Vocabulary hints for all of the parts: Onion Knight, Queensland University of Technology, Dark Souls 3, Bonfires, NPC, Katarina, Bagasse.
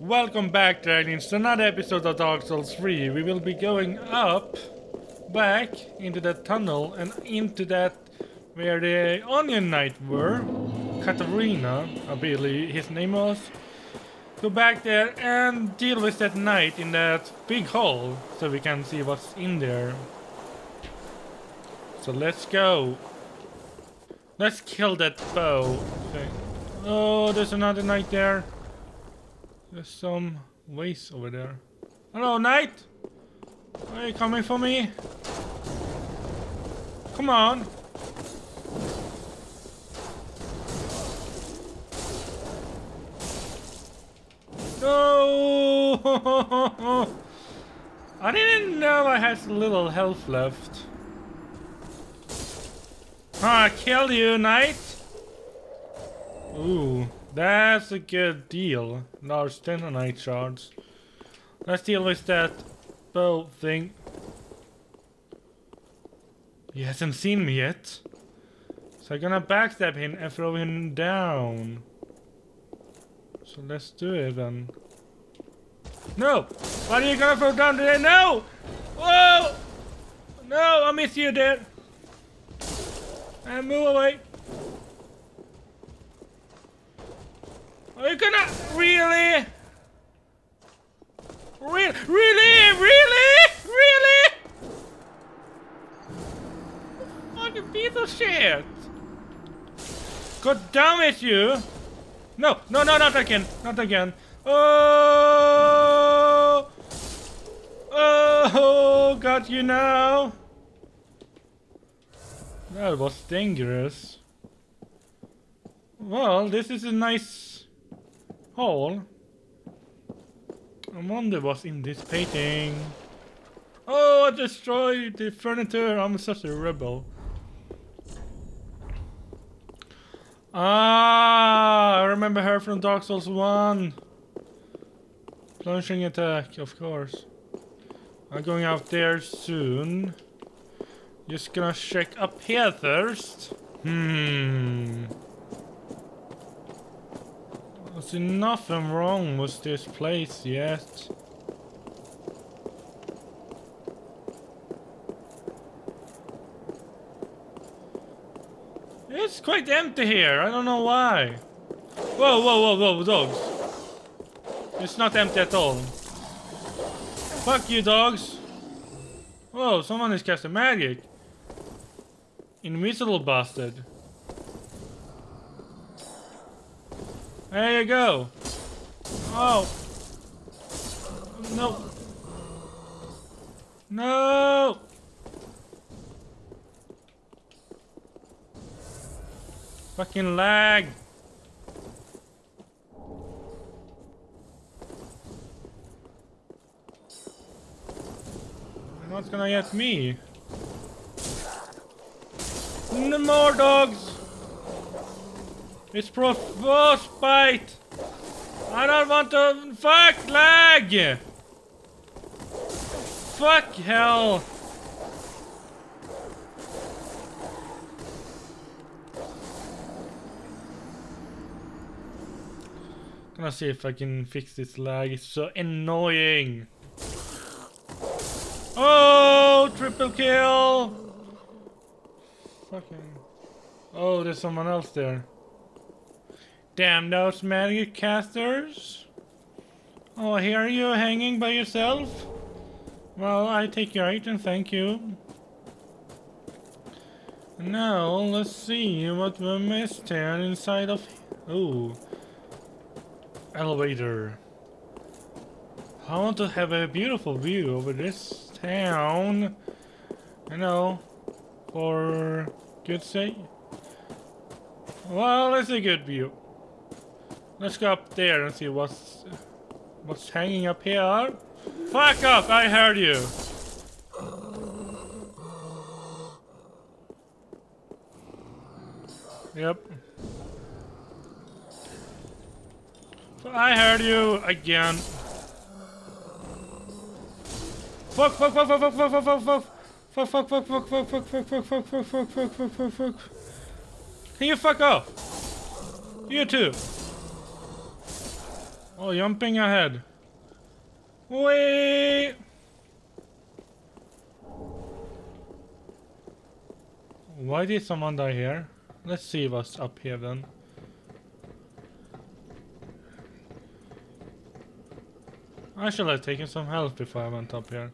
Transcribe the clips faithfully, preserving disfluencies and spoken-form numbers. Welcome back, Dragons, to another episode of Dark Souls three. We will be going up, back, into that tunnel, and into that where the Onion Knight were. Katarina, I believe his name was. Go back there and deal with that knight in that big hole, so we can see what's in there. So let's go. Let's kill that bow thing. Oh, there's another knight there. There's some ways over there. Hello, knight! Are you coming for me? Come on! No! I didn't know I had little health left. Ah, kill you, knight! Ooh. That's a good deal. Large Tenonite shards. Let's deal with that bow thing. He hasn't seen me yet. So I'm gonna backstab him and throw him down. So let's do it then. No! What are you gonna throw down today? No! Whoa! No, I miss you there. And move away. Are you gonna really? Really? Really? Really? Really? Fucking piece of shit! God damn it, you! No, no, no, not again! Not again! Oh! Oh! Got you now! That was dangerous. Well, this is a nice hole. I wonder what's in this painting. Oh, I destroyed the furniture. I'm such a rebel. Ah, I remember her from Dark Souls one. Plunging attack, of course. I'm going out there soon. Just gonna check up here first. Hmm. I see nothing wrong with this place yet. It's quite empty here. I don't know why. Whoa, whoa, whoa, whoa, dogs. It's not empty at all. Fuck you, dogs. Whoa, someone is casting magic. Invisible bastard. There you go. Oh. No. No. Fucking lag. They're not gonna get me. No more dogs. It's frostbite! I don't want to. Fuck lag! Fuck hell! Gonna see if I can fix this lag. It's so annoying. Oh, triple kill! Fucking. Oh, there's someone else there. Damn those magic casters! Oh, here are you hanging by yourself? Well, I take your item, thank you. Now, let's see what we missed here inside of... Ooh. Elevator. I want to have a beautiful view over this town. You know, for good sake. Well, that's a good view. Let's go up there and see what's what's hanging up here. Fuck up! I heard you. Yep. I heard you again. Fuck! Fuck! Fuck! Fuck! Fuck! Fuck! Fuck! Fuck! Fuck! Fuck! Fuck! Fuck! Fuck! Fuck! Fuck! Fuck! Fuck! Fuck! Fuck! Fuck! Fuck! Fuck! Can you fuck off? You too. Oh, jumping ahead. Wait. Why did someone die here? Let's see what's up here then. I should have taken some health before I went up here.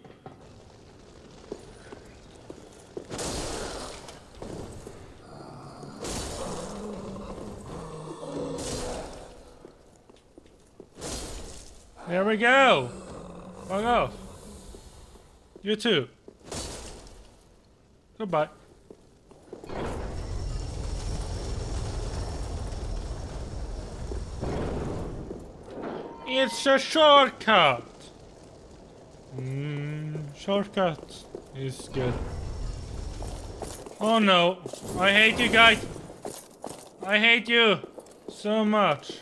There we go! Fuck off. You too. Goodbye. It's a shortcut! Mm, shortcut is good. Oh no, I hate you guys! I hate you so much.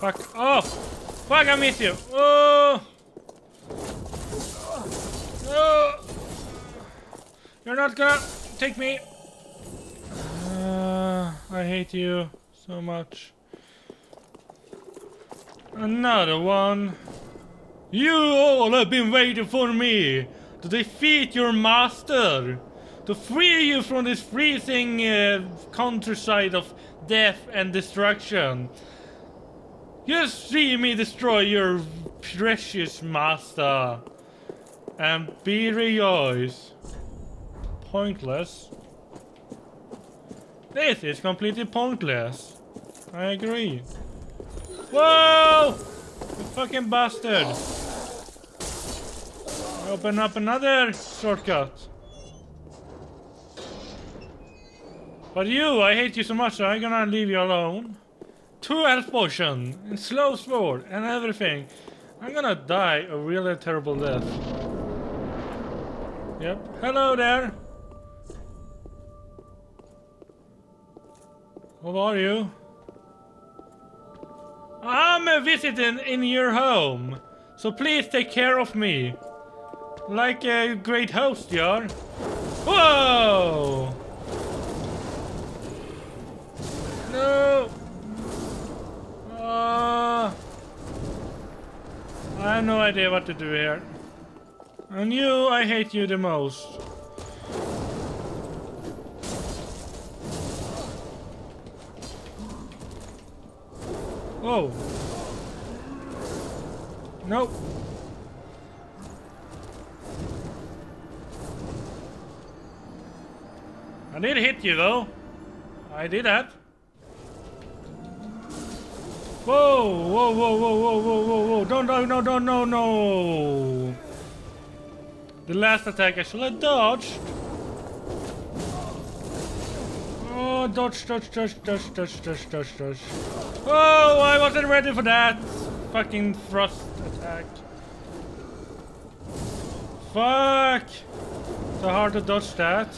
Fuck off! Fuck, I miss you! Oh! Oh! You're not gonna take me! Uh, I hate you so much. Another one. You all have been waiting for me to defeat your master, to free you from this freezing uh, countryside of death and destruction. You see me destroy your precious master and be rejoiced. Pointless. This is completely pointless. I agree. Whoa! You fucking bastard! Open up another shortcut. But you, I hate you so much, so I'm gonna leave you alone. Two health potion, and slow sword, and everything. I'm gonna die a really terrible death. Yep. Hello there! Who are you? I'm a visitor in your home, so please take care of me. Like a great host you are. Whoa! No! Uh, I have no idea what to do here. And you, I hate you the most. Whoa. Nope. I did hit you though. I did that. Whoa, whoa, whoa, whoa, whoa, whoa, whoa, whoa. Don't, no, no, no, no, no. The last attack I should have dodged. Oh, dodge, dodge, dodge, dodge, dodge, dodge, dodge, dodge. Oh, I wasn't ready for that fucking thrust attack. Fuck! So hard to dodge that.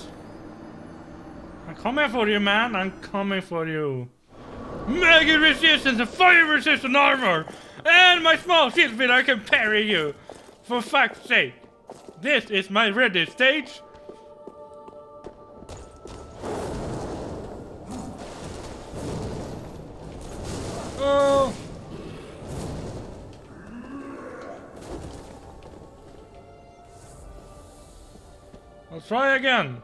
I'm coming for you, man. I'm coming for you. Mega resistance and fire resistant armor, and my small shield fit. I can parry you. For fuck's sake, this is my ready stage. Oh. I'll try again.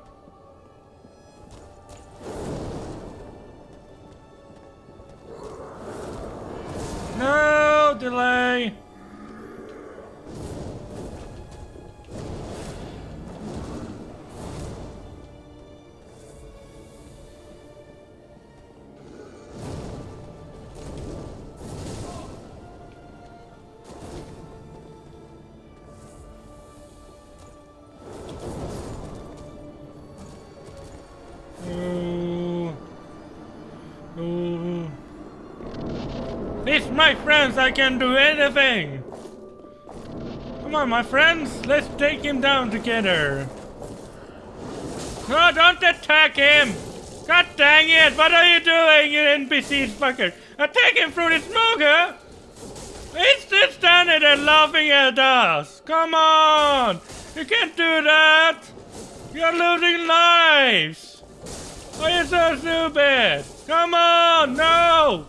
No delay. It's my friends, I can do anything! Come on, my friends, let's take him down together. No, don't attack him! God dang it, what are you doing, you N P C fucker? Attack him through the smoker! He's just standing there laughing at us! Come on! You can't do that! You're losing lives! Why are you so stupid? Come on, no!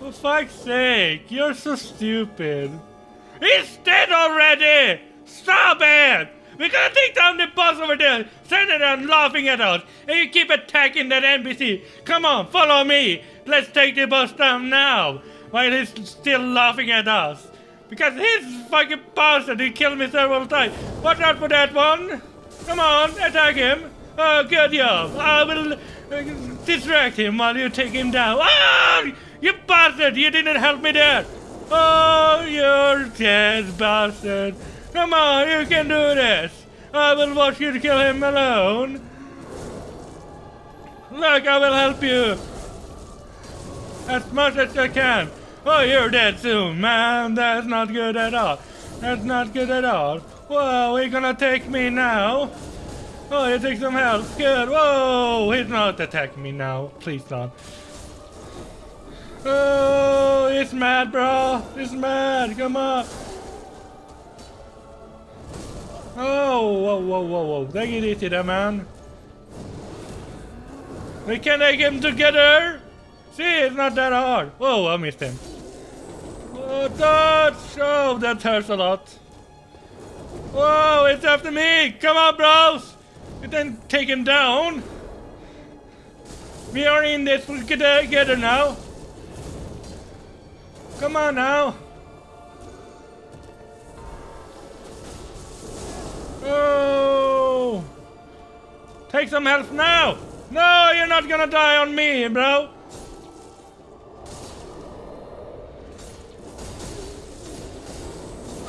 For fuck's sake, you're so stupid. He's dead already! Stop it! We're gonna take down the boss over there, standing there laughing at us, and you keep attacking that N P C. Come on, follow me. Let's take the boss down now, while he's still laughing at us. Because he's fucking bastard, he killed me several times. Watch out for that one. Come on, attack him. Oh, good job. I will uh, distract him while you take him down. Oh, you bastard, you didn't help me there. Oh, you're dead, bastard. Come on, you can do this. I will watch you kill him alone. Look, I will help you as much as I can. Oh, you're dead soon, man. That's not good at all. That's not good at all. Whoa, he's gonna take me now. Oh, you take some health. Good. Whoa, he's not attacking me now. Please don't. Oh, he's mad, bro. He's mad. Come on. Oh, whoa, whoa, whoa, whoa. Take it easy there, man. We can take him together. See, it's not that hard. Whoa, I missed him. Oh, that, oh, that hurts a lot. Whoa, it's after me. Come on, bros. You can take him down. We are in this together now. Come on now. Oh! Take some health now! No, you're not gonna die on me, bro!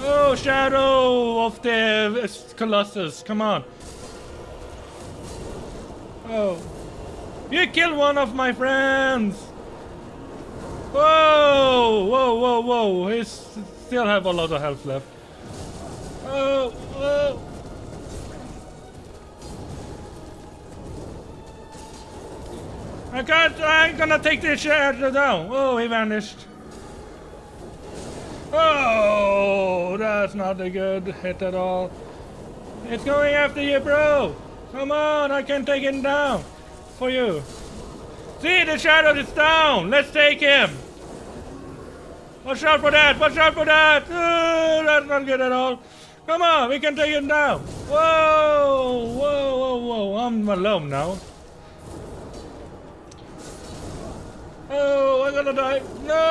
Oh, Shadow of the Colossus, come on! Oh. You killed one of my friends! Whoa! Whoa, whoa, whoa! He still have a lot of health left. Oh, whoa! I can't, I'm gonna take this shadow down. Oh, he vanished. Oh, that's not a good hit at all. It's going after you, bro. Come on, I can take him down for you. See, the shadow is down. Let's take him. Watch out for that. Watch out for that. Oh, that's not good at all. Come on, we can take him down. Whoa, whoa, whoa, whoa. I'm alone now. Oh, I'm gonna die. No!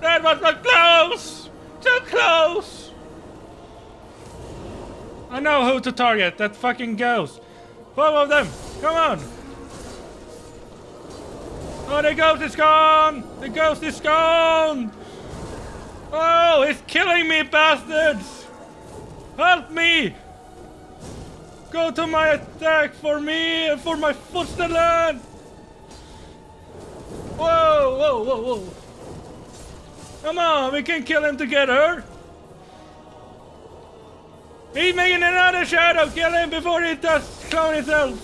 That was not close! Too close! I know who to target, that fucking ghost. Both of them, come on! Oh, the ghost is gone! The ghost is gone! Oh, it's killing me, bastards! Help me! Go to my attack for me and for my footland! Whoa, whoa, whoa, whoa. Come on, we can kill him together. He's making another shadow. Kill him before he does clone himself.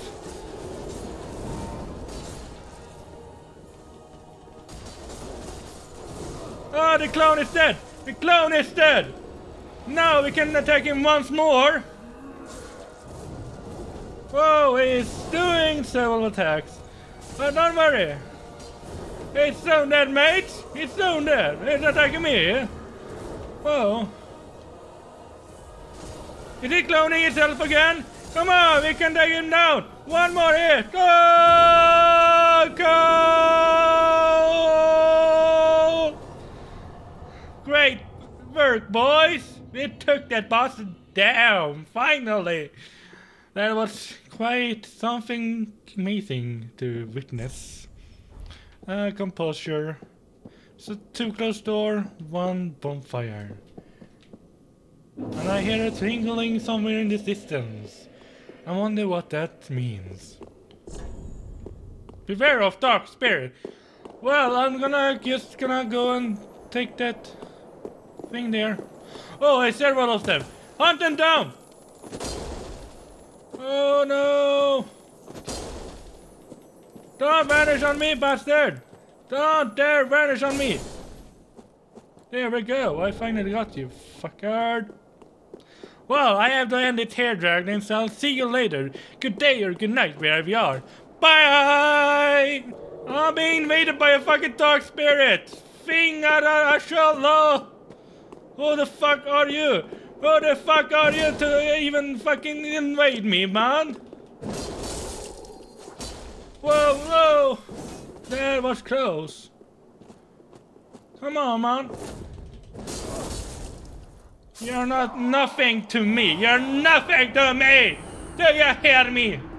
Oh, the clone is dead. The clone is dead. Now we can attack him once more. Whoa, he's doing several attacks. But don't worry. He's soon dead, mate. He's soon dead. He's attacking me. Whoa. Is he cloning himself again? Come on, we can take him down. One more hit. Go! Go! Great work, boys. We took that boss down, finally. That was quite something amazing to witness. Uh, composure. So two closed door, one bonfire. And I hear a tingling somewhere in the distance. I wonder what that means. Beware of dark spirit. Well, I'm gonna just gonna go and take that thing there. Oh, I see one of them. Hunt them down! Oh no! Don't vanish on me, bastard! Don't dare vanish on me! There we go, I finally got you, fucker! Well, I have to end it here, dragons. I'll see you later. Good day or good night, wherever you are. Bye! I'm being invaded by a fucking dark spirit! Fingarashallah! Who the fuck are you? Who the fuck are you to even fucking invade me, man? Whoa, whoa! That was close. Come on, man. You're not nothing to me. You're nothing to me! Do you hear me?